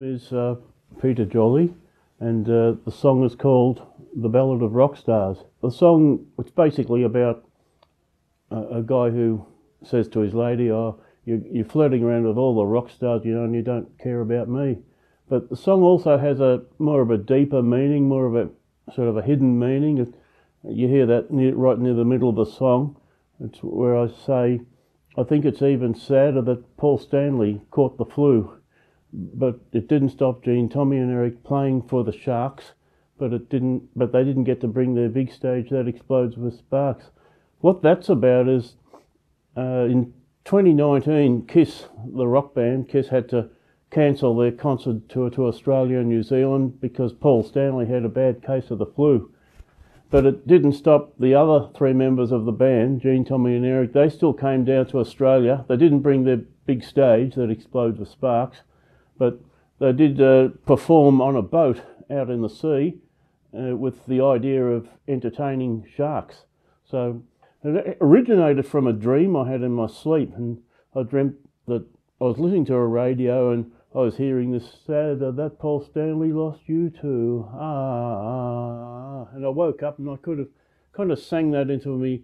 There's Peter Jolly, and the song is called The Ballad of Rock Stars. The song, it's basically about a guy who says to his lady, "Oh, you're flirting around with all the rock stars, you know, and you don't care about me." But the song also has a more of a deeper meaning, more of a sort of a hidden meaning. You hear that right near the middle of the song. It's where I say, I think it's even sadder that Paul Stanley caught the flu. But it didn't stop Gene, Tommy and Eric playing for the Sharks, but they didn't get to bring their big stage that explodes with sparks. What that's about is in 2019 KISS, the rock band, KISS had to cancel their concert tour to Australia and New Zealand because Paul Stanley had a bad case of the flu. But it didn't stop the other three members of the band, Gene, Tommy and Eric. They still came down to Australia. They didn't bring their big stage that explodes with sparks, but they did perform on a boat out in the sea with the idea of entertaining sharks. So it originated from a dream I had in my sleep, and I dreamt that I was listening to a radio and I was hearing this sad, that Paul Stanley lost you too, ah, ah. And I woke up and I could have kind of sang that into my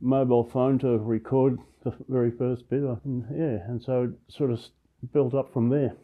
mobile phone to record the very first bit. And so it sort of built up from there.